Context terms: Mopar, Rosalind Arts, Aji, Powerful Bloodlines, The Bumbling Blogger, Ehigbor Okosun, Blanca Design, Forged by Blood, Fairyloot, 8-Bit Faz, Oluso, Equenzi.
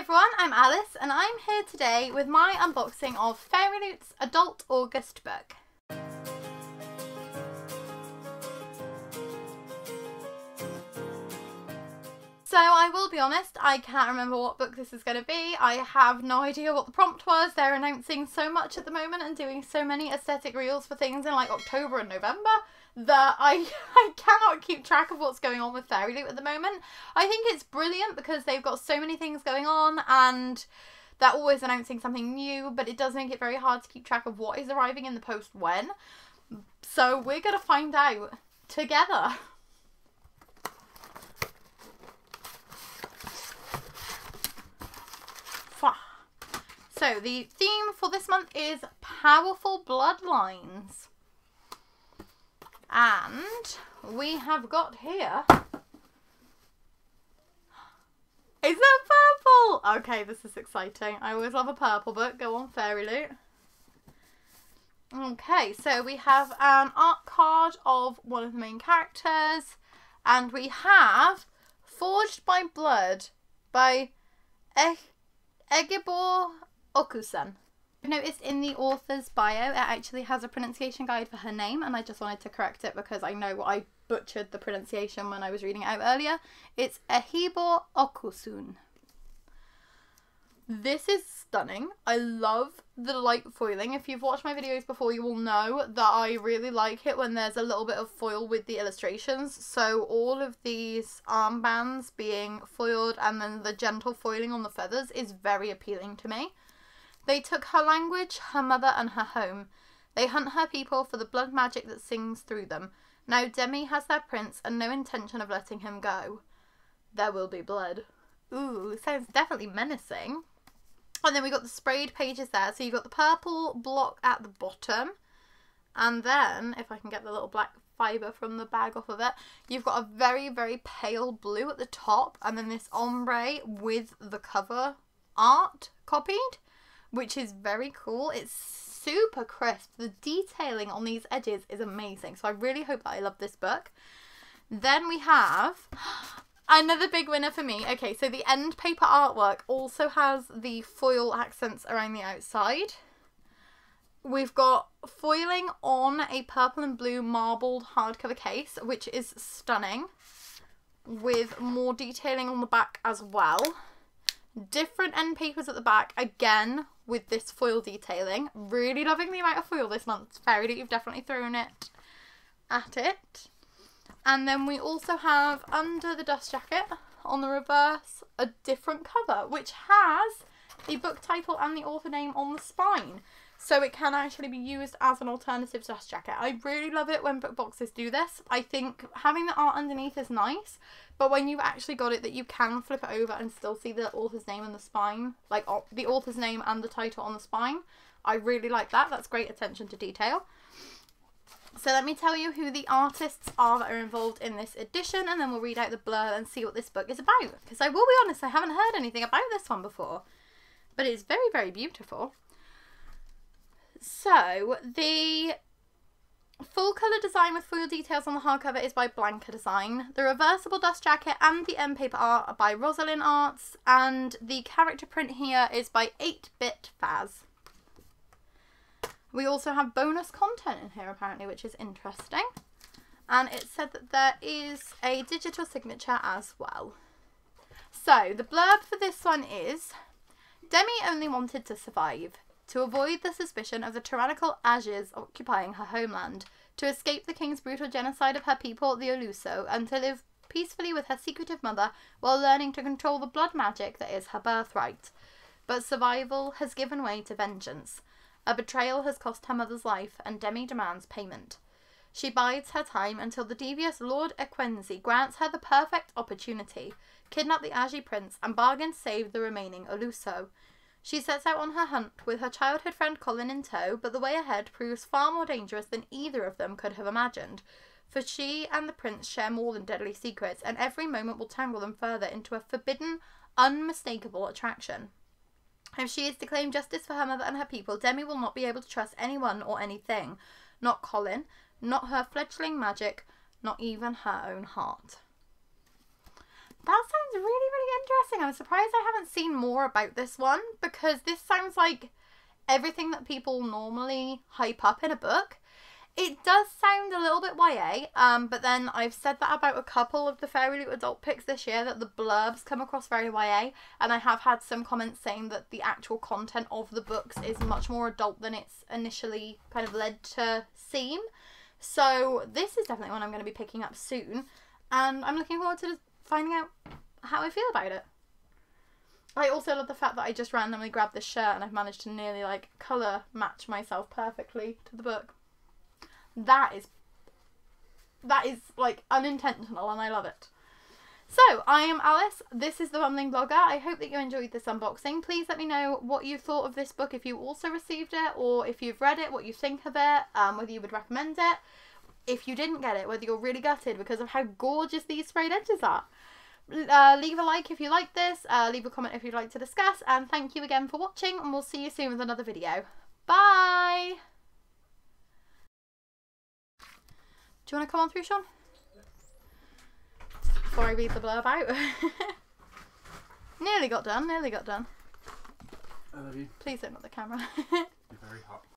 everyone, I'm Alice and I'm here today with my unboxing of Fairyloot's Adult August book. So I will be honest, I can't remember what book this is going to be. I have no idea what the prompt was. They're announcing so much at the moment and doing so many aesthetic reels for things in like October and November that I cannot keep track of what's going on with Fairyloot at the moment. I think it's brilliant because they've got so many things going on and they're always announcing something new, but it does make it very hard to keep track of what is arriving in the post when. So we're going to find out together. So the theme for this month is Powerful Bloodlines. And we have got here... Is that purple? Okay, this is exciting. I always love a purple book. Go on, Fairyloot. Okay, so we have an art card of one of the main characters. And we have Forged by Blood by Ehigbor Okosun. I've noticed in the author's bio it actually has a pronunciation guide for her name, and I just wanted to correct it because I know I butchered the pronunciation when I was reading it out earlier. It's Ehigbor Okosun. This is stunning. I love the light foiling. If you've watched my videos before, you will know that I really like it when there's a little bit of foil with the illustrations. So all of these armbands being foiled and then the gentle foiling on the feathers is very appealing to me. They took her language, her mother and her home. They hunt her people for the blood magic that sings through them. Now Demi has their prince and no intention of letting him go. There will be blood. Ooh, sounds definitely menacing. And then we got the sprayed pages there. So you've got the purple block at the bottom. And then, if I can get the little black fibre from the bag off of it, you've got a very, very pale blue at the top. And then this ombre with the cover art copied, which is very cool. It's super crisp. The detailing on these edges is amazing. So I really hope that I love this book. Then we have... another big winner for me. Okay, so the end paper artwork also has the foil accents around the outside. We've got foiling on a purple and blue marbled hardcover case, which is stunning, with more detailing on the back as well. Different end papers at the back, again, with this foil detailing. Really loving the amount of foil this month. Fairyloot, you've definitely thrown it at it. And then we also have, under the dust jacket, on the reverse, a different cover, which has the book title and the author name on the spine. So it can actually be used as an alternative dust jacket. I really love it when book boxes do this. I think having the art underneath is nice, but when you've actually got it that you can flip it over and still see the author's name on the spine, like the author's name and the title on the spine, I really like that. That's great attention to detail. So let me tell you who the artists are that are involved in this edition, and then we'll read out the blurb and see what this book is about. Because I will be honest, I haven't heard anything about this one before. But it's very, very beautiful. So the full colour design with foil details on the hardcover is by Blanca Design. The reversible dust jacket and the end paper art are by Rosalind Arts. And the character print here is by 8-Bit Faz. We also have bonus content in here, apparently, which is interesting. And it said that there is a digital signature as well. So, the blurb for this one is... Demi only wanted to survive. To avoid the suspicion of the tyrannical Ages occupying her homeland. To escape the king's brutal genocide of her people, the Oluso. And to live peacefully with her secretive mother while learning to control the blood magic that is her birthright. But survival has given way to vengeance. A betrayal has cost her mother's life, and Demi demands payment. She bides her time until the devious Lord Equenzi grants her the perfect opportunity, kidnap the Aji prince, and bargain to save the remaining Oluso. She sets out on her hunt with her childhood friend Colin in tow, but the way ahead proves far more dangerous than either of them could have imagined, for she and the prince share more than deadly secrets, and every moment will tangle them further into a forbidden, unmistakable attraction. If she is to claim justice for her mother and her people, Demi will not be able to trust anyone or anything. Not Colin, not her fledgling magic, not even her own heart. That sounds really interesting. I'm surprised I haven't seen more about this one, because this sounds like everything that people normally hype up in a book. It does sound a little bit YA, but then I've said that about a couple of the Fairyloot adult picks this year, that the blurbs come across very YA, and I have had some comments saying that the actual content of the books is much more adult than it's initially kind of led to seem. So this is definitely one I'm going to be picking up soon, and I'm looking forward to just finding out how I feel about it. I also love the fact that I just randomly grabbed this shirt and I've managed to nearly like colour match myself perfectly to the book. That is like unintentional, and I love it. So I am Alice, this is The Bumbling Blogger. I hope that you enjoyed this unboxing. Please let me know what you thought of this book, if you also received it, or if you've read it, what you think of it, whether you would recommend it. If you didn't get it, whether you're really gutted because of how gorgeous these sprayed edges are. Leave a like if you like this, leave a comment if you'd like to discuss, and thank you again for watching, and we'll see you soon with another video. Bye! Do you want to come on through, Sean? Before I read the blurb out. Nearly got done, nearly got done. I love you. Please don't let the camera. You're very hot.